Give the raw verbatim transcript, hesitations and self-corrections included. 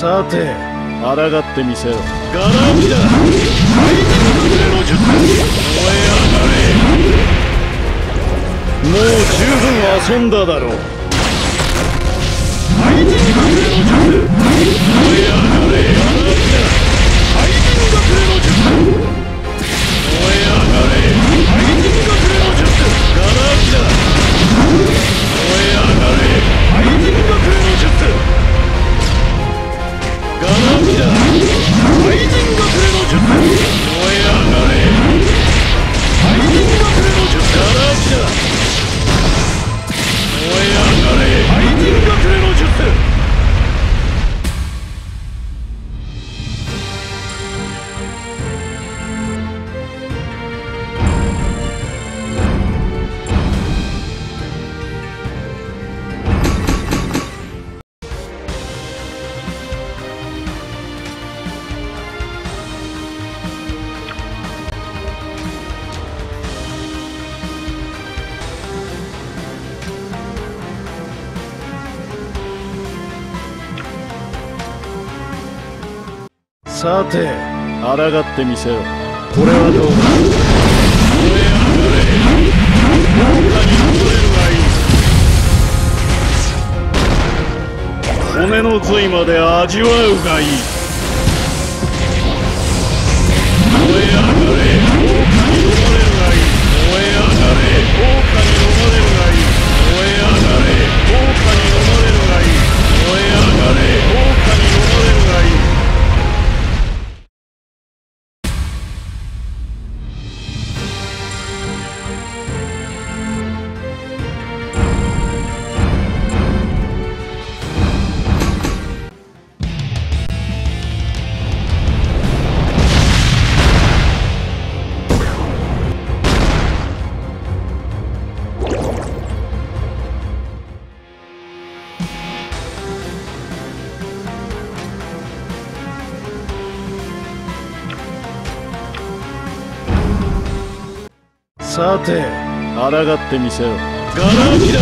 さて、抗ってみせろ。ガランギだ。相手の崩れの術、燃え上がれ。もう十分遊んだだろう。相手の崩れの術、燃え上がれ。相手の崩れの術、燃え上がれ。相手の崩れの術、ガランギだ。燃え上がれ。相手の崩れの術。ガランギだ。灰塵隠れの術、燃え上がれ。灰塵隠れの術、ガランギだ。燃え上がれ。灰塵隠れの術。さて、抗ってみせよ。これはどうだ。骨の髄まで味わうがいい。燃え上がれ。狼に飲まれるがいい。燃え上がれ。狼に飲まれるがいい。燃え上がれ。狼に飲まれるがいい。燃え上がれ。狼に飲まれるがいい。さて、抗ってみせよ。ガランギだ。